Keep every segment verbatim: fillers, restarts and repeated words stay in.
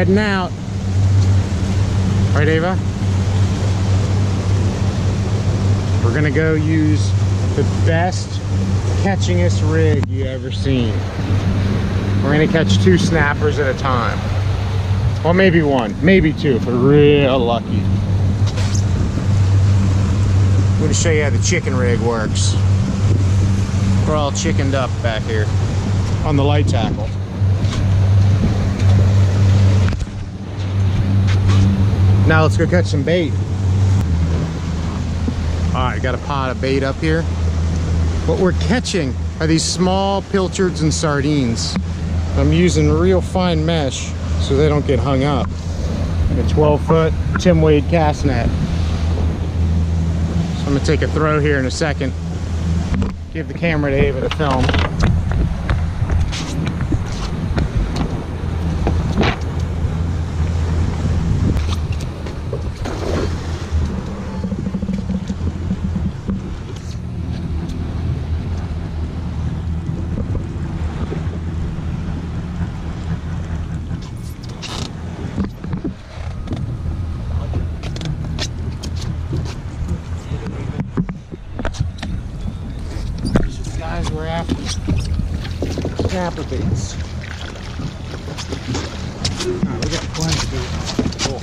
heading out. Right, Ava? We're gonna go use the best catchingest rig you ever seen. We're gonna catch two snappers at a time. Well, maybe one, maybe two if we're real lucky. I'm gonna show you how the chicken rig works. We're all chickened up back here on the light tackle. Now let's go catch some bait. All right, got a pot of bait up here. What we're catching are these small pilchards and sardines. I'm using real fine mesh so they don't get hung up. A twelve foot Tim Wade cast net. So I'm gonna take a throw here in a second. Give the camera to Ava to film. We're after snapper baits. Alright, we got plenty of bait. Cool.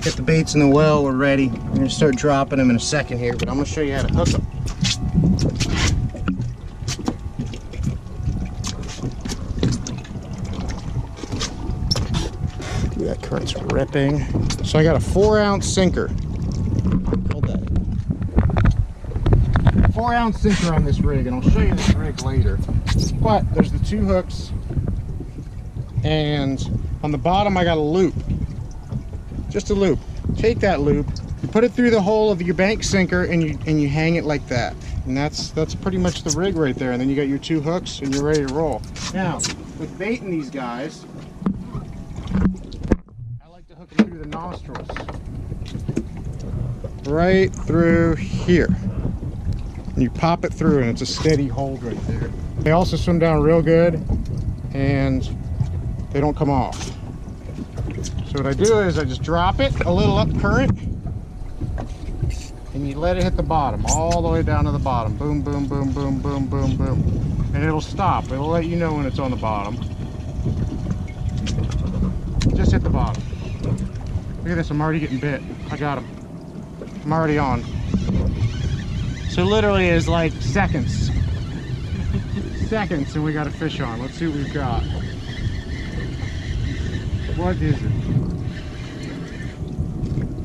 Get the baits in the well, we're ready. We're going to start dropping them in a second here, but I'm going to show you how to hook them. That current's ripping. So I got a four ounce sinker. Hold that. Four ounce sinker on this rig, and I'll show you this rig later. But there's the two hooks, and on the bottom I got a loop. Just a loop. Take that loop, you put it through the hole of your bank sinker, and you and you hang it like that. And that's that's pretty much the rig right there. And then you got your two hooks, and you're ready to roll. Now, with baiting these guys, through the nostrils, right through here. You pop it through and it's a steady hold right there. They also swim down real good and they don't come off. So what I do is I just drop it a little up current and you let it hit the bottom, all the way down to the bottom. Boom, boom, boom, boom, boom, boom, boom. And it'll stop. It'll let you know when it's on the bottom. Just hit the bottom. Look at this, I'm already getting bit. I got him. I'm already on. So literally is like seconds. Seconds and we got a fish on. Let's see what we've got. What is it?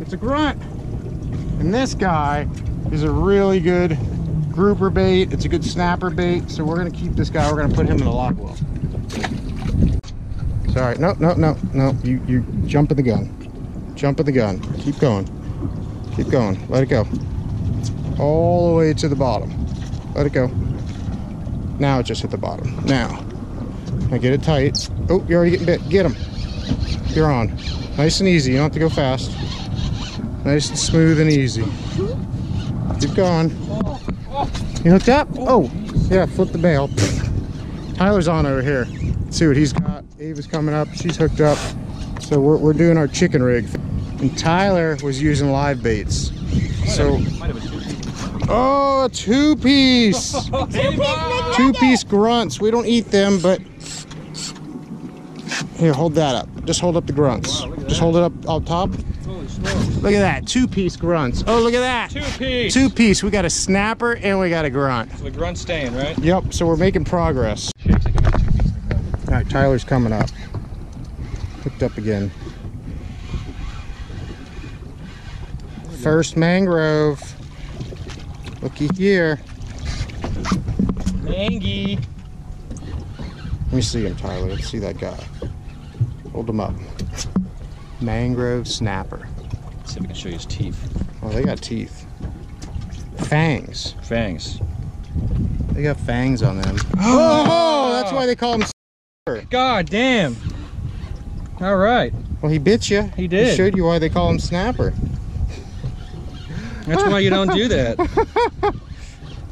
It's a grunt. And this guy is a really good grouper bait. It's a good snapper bait. So we're gonna keep this guy. We're gonna put him in the lock well. Sorry, no, no, no, no. You, you jump in the gun. Jump of the gun. Keep going. Keep going. Let it go. All the way to the bottom. Let it go. Now it just hit the bottom. Now. Now get it tight. Oh, you're already getting bit. Get him. You're on. Nice and easy. You don't have to go fast. Nice and smooth and easy. Keep going. You hooked up? Oh, yeah. Flip the bail. Tyler's on over here. Let's see what he's got. Ava's coming up. She's hooked up. So we're, we're doing our chicken rig. And Tyler was using live baits. So, oh, two piece, two piece grunts. We don't eat them, but here, hold that up. Just hold up the grunts. Just hold it up up top. Look at that, two piece grunts. Oh, look at that, two piece. Two piece. We got a snapper and we got a grunt. So the grunt's staying, right? Yep. So we're making progress. All right, Tyler's coming up. Hooked up again. First mangrove. Looky here. Mangy. Let me see him, Tyler. Let's see that guy. Hold him up. Mangrove snapper. Let's see if I can show you his teeth. Oh, they got teeth. Fangs. Fangs. They got fangs on them. Oh, that's why they call him snapper. God damn. All right. Well, he bit you. He did. He showed you why they call him snapper. That's why you don't do that.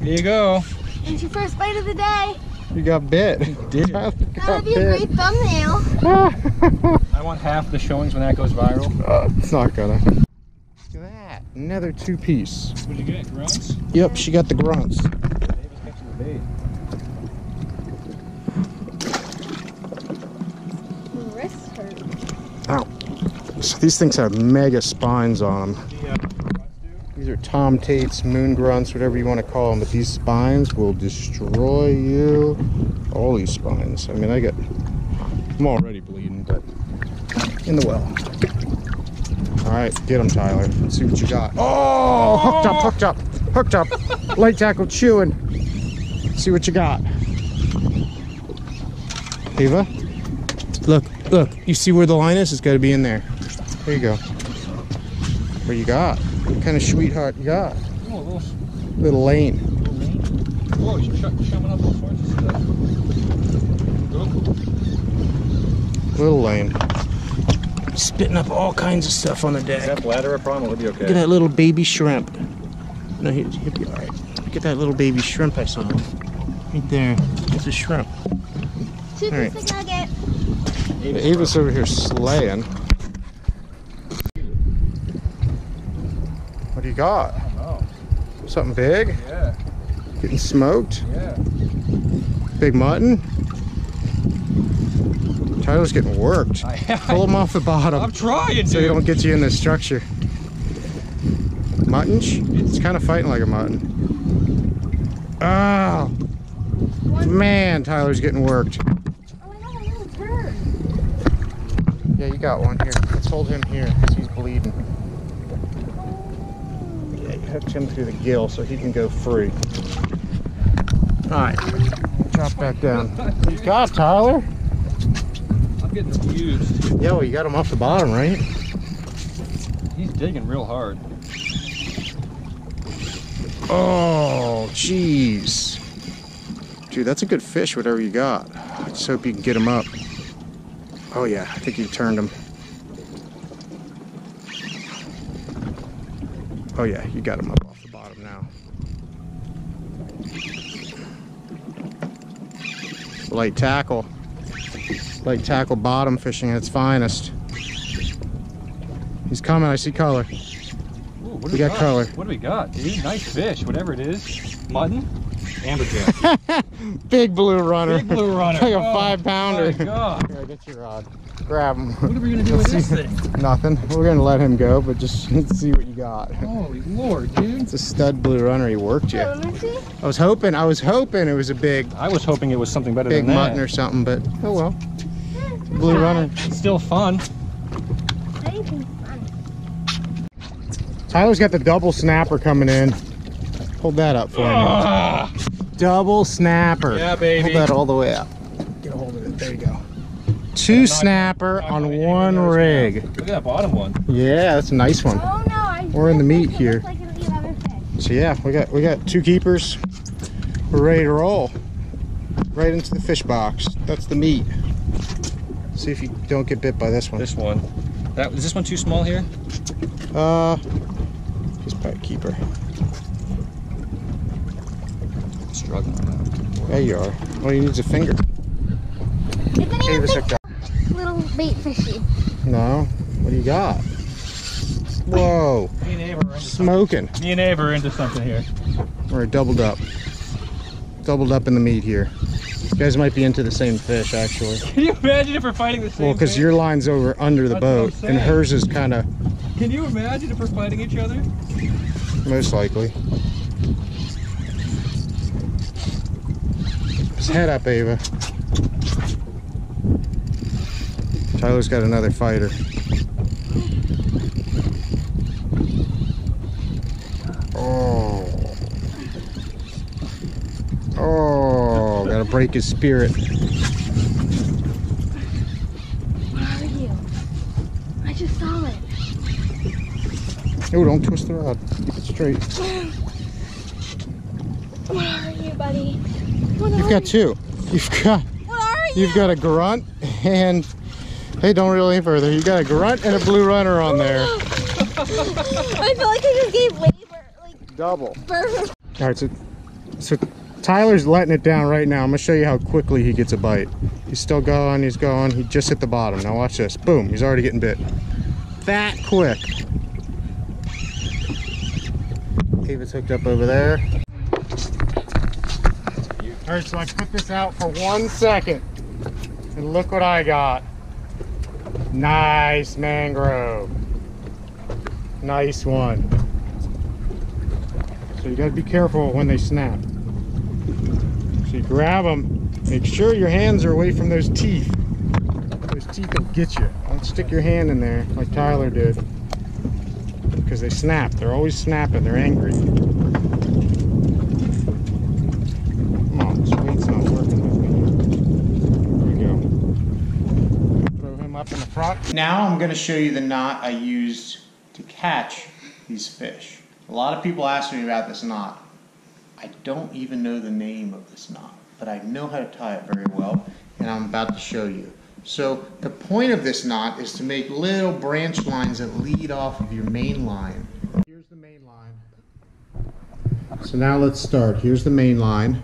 Here you go. It's your first bite of the day. You got bit. You did. That would be a great thumbnail. I want half the showings when that goes viral. Uh, it's not gonna. Look at that. Another two piece. What did you get? Grunts? Yep, she got the grunts. Ava's catching the bait. My wrists hurt. Ow. So these things have mega spines on them. Yeah. These are Tom Tate's, moon grunts, whatever you want to call them, but these spines will destroy you. All these spines. I mean, I get, I'm already bleeding, but in the well. All right, get them, Tyler. Let's see what you got. Oh, hooked up, hooked up, hooked up. Light tackle chewing. Let's see what you got. Ava, look, look. You see where the line is? It's got to be in there. There you go. What you got? What kind of sweetheart you got? Oh, a little, little lane. Little lane. Whoa, you're shoving up all sorts of stuff. Little lane. Spitting up all kinds of stuff on the deck. Is that bladder a problem? It'll be okay. Look at that little baby shrimp. No, he'll, he'll be all right. Look at that little baby shrimp I saw. Right there. It's a shrimp. Two right. Piece of nugget. Ava's, Ava's over here slaying. What do you got? I don't know. Something big? Yeah. Getting smoked? Yeah. Big mutton? Tyler's getting worked. I, I, Pull him off the bottom. I'm trying to. So he don't get you in this structure. Mutton? It's kind of fighting like a mutton. Oh! Man, Tyler's getting worked. Oh, I got a little bird. Yeah, you got one here. Let's hold him here because he's bleeding. Hooked him through the gill so he can go free. Alright, drop back down. You got Tyler? I'm getting abused. Yeah, well, you got him off the bottom, right? He's digging real hard. Oh, jeez. Dude, that's a good fish, whatever you got. I just hope you can get him up. Oh, yeah, I think you turned him. Oh yeah, you got him up off the bottom now. Light tackle. Light tackle, bottom fishing at its finest. He's coming, I see color. Ooh, what do we got, got color. What do we got, dude? Nice fish, whatever it is. Mutton, amberjack. Big blue runner. Big blue runner. Like a oh, five pounder. My God. Here, get your rod. Grab him. What are we going to do let's with this see, thing? Nothing. We're going to let him go, but just let's see what you got. Holy Lord, dude. It's a stud blue runner. He worked you. Oh, I was hoping, I was hoping it was a big... I was hoping it was something better than that. Big mutton or something, but oh well. Blue yeah. runner. It's still fun. Tyler's got the double snapper coming in. Hold that up for uh. me. Double snapper. Yeah, baby. Hold that all the way up. Get a hold of it. There you go. Two snapper on one rig. Look at that bottom one. Yeah, that's a nice one. Oh, no, I we're in the meat here. Like so yeah, we got we got two keepers. We're ready to roll. Right into the fish box. That's the meat. See if you don't get bit by this one. This one. That is this one too small here? Uh, he's probably a keeper. I'm struggling now. There you are. All you need is a finger. Ava's hooked up. Little bait fishy. No? What do you got? Whoa. Me and Ava are into smoking. Something. Me and Ava are into something here. We're doubled up. Doubled up in the meat here. You guys might be into the same fish, actually. Can you imagine if we're fighting the same Well, because your line's over under the That's boat, and hers is kind of... Can you imagine if we're fighting each other? Most likely. Just head up, Ava. Tyler's got another fighter. Oh. Oh, gotta break his spirit. Where are you? I just saw it. Oh, don't twist the rod. Keep it straight. Where are you, buddy? What You've got you? two. You've got. What are you? You've got a grunt and. Hey, don't reel any further. You got a grunt and a blue runner on there. I feel like I just gave labor. double. Perfect. All right, so, so Tyler's letting it down right now. I'm gonna show you how quickly he gets a bite. He's still going, he's going. He just hit the bottom. Now watch this. Boom, he's already getting bit. That quick. Ava's hooked up over there. All right, so I put this out for one second. And look what I got. Nice mangrove. Nice one. So you gotta be careful when they snap. So you grab them, make sure your hands are away from those teeth. Those teeth will get you. Don't stick your hand in there like Tyler did. Because they snap, they're always snapping, they're angry. Come on, this weight's not working with me. Here we go. Throw him up in the front. Now I'm gonna show you the knot I used to catch these fish. A lot of people ask me about this knot. I don't even know the name of this knot, but I know how to tie it very well, and I'm about to show you. So the point of this knot is to make little branch lines that lead off of your main line. Here's the main line. So now let's start. Here's the main line.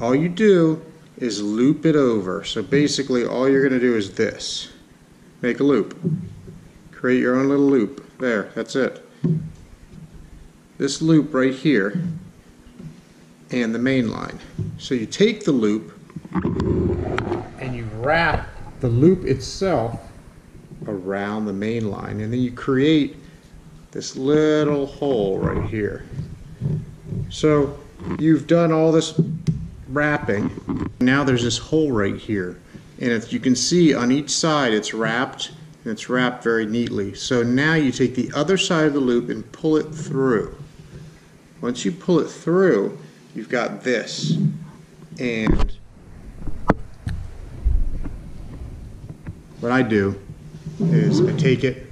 All you do is loop it over. So basically all you're gonna do is this. Make a loop. Create your own little loop. There, that's it. This loop right here and the main line. So you take the loop and you wrap the loop itself around the main line, and then you create this little hole right here. So you've done all this wrapping. Now there's this hole right here, and if you can see on each side it's wrapped, and it's wrapped very neatly. So now you take the other side of the loop and pull it through. Once you pull it through, you've got this, and what I do is I take it,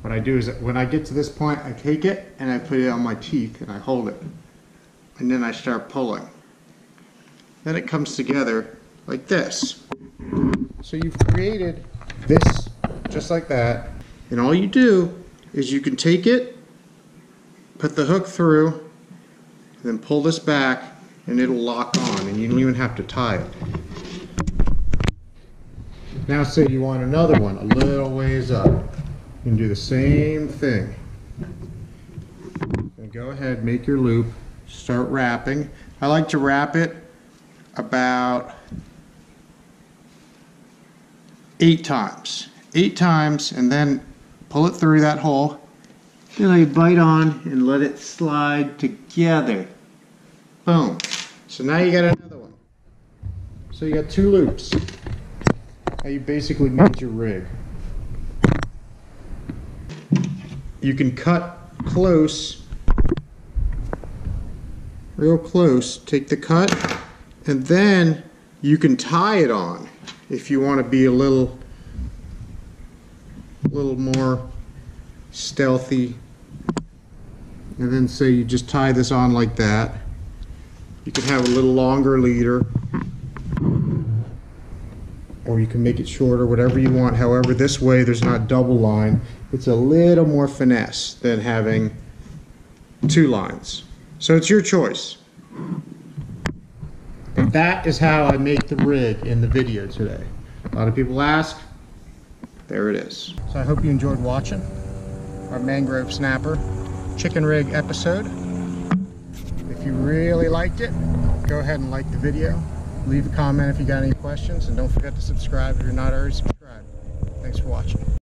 what I do is when I get to this point, I take it and I put it on my teeth and I hold it, and then I start pulling. Then it comes together like this. So you've created this just like that, and all you do is you can take it, put the hook through, and then pull this back and it'll lock on, and you don't even have to tie it. Now say you want another one a little ways up. You can do the same thing. And go ahead, make your loop, start wrapping. I like to wrap it about eight times. Eight times, and then pull it through that hole. Then I bite on and let it slide together. Boom. So now you got another one. So you got two loops. You basically made your rig. You can cut close, real close, take the cut, and then you can tie it on if you want to be a little little more stealthy. And then say you just tie this on like that. You can have a little longer leader, or you can make it shorter, whatever you want. However, this way there's not double line. It's a little more finesse than having two lines. So it's your choice. And that is how I make the rig in the video today. A lot of people ask, there it is. So I hope you enjoyed watching our mangrove snapper chicken rig episode. If you really liked it, go ahead and like the video. Leave a comment if you got any questions, and don't forget to subscribe if you're not already subscribed. Thanks for watching.